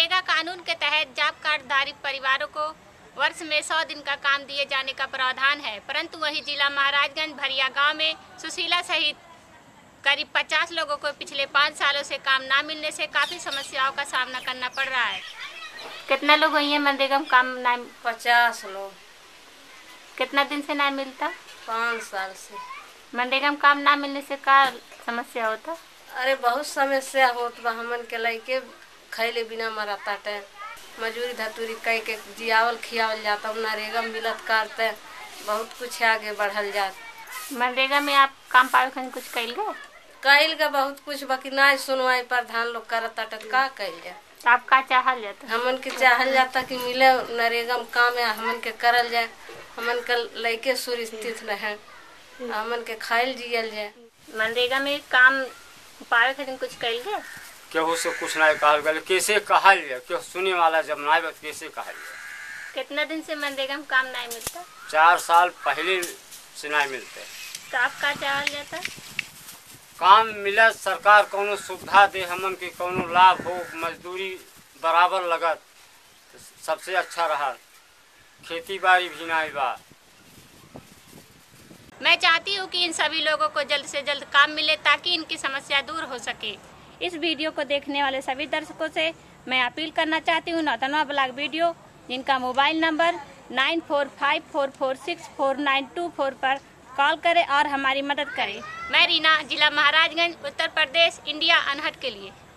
मनरेगा कानून के तहत जॉब कार्डधारी परिवारों को वर्ष में 100 दिन का काम दिए जाने का प्रावधान है, परंतु वहीं जिला महाराजगंज भरिया गांव में सुशीला सहित करीब 50 लोगों को पिछले 5 सालों से काम ना मिलने से काफ़ी समस्याओं का सामना करना पड़ रहा है। कितना लोग हुई हैं मनरेगा में काम ना? 50 लोग। कितना दिन से ना मिलता? 5 साल से। मनरेगा में काम ना मिलने से का समस्या होता? अरे बहुत समस्या होत बा, हमन के लैके खैले बिना मरता टाइम मजूरी धतूरी कई के जियावल खियावल जाता, नरेगा मिलत करते बहुत कुछ आगे बढ़ल जात। मनरेगा में आप काम पावे कुछ कैल गए? कैल गए बहुत कुछ, बाकी ना सुनवाई प्रधान लोग करता का कैल जाए। आप का चाहल जाता? हमन के चाहल जाता कि मिले नरेगा में काम है, हमन के करल जाए, हमन के लैके सुरक्षित रहे, हमन के खायल जियल जाए। मनरेगा में काम पावे खातिर कुछ कैल गए? केहू से कुछ नहीं कहल गए, कैसे कहल गया, केहू सुने वाला जब ना बस कैसे कहल गया। कितना दिन से मनरेगा में काम नहीं मिलता? 4 साल पहले से नहीं मिलते। तो आप का चाहल जाता? काम मिला, सरकार कोनो सुविधा दे, हमन के कोनो लाभ हो, मजदूरी बराबर लगत, सबसे अच्छा रहा। खेती बाड़ी भी नहीं बा। मैं चाहती हूँ कि इन सभी लोगों को जल्द से जल्द काम मिले ताकि इनकी समस्या दूर हो सके। इस वीडियो को देखने वाले सभी दर्शकों से मैं अपील करना चाहती हूँ 9वां ब्लॉक वीडियो जिनका मोबाइल नंबर 9454464924 पर कॉल करें और हमारी मदद करें। मैं रीना, जिला महाराजगंज, उत्तर प्रदेश, इंडिया अनहट के लिए।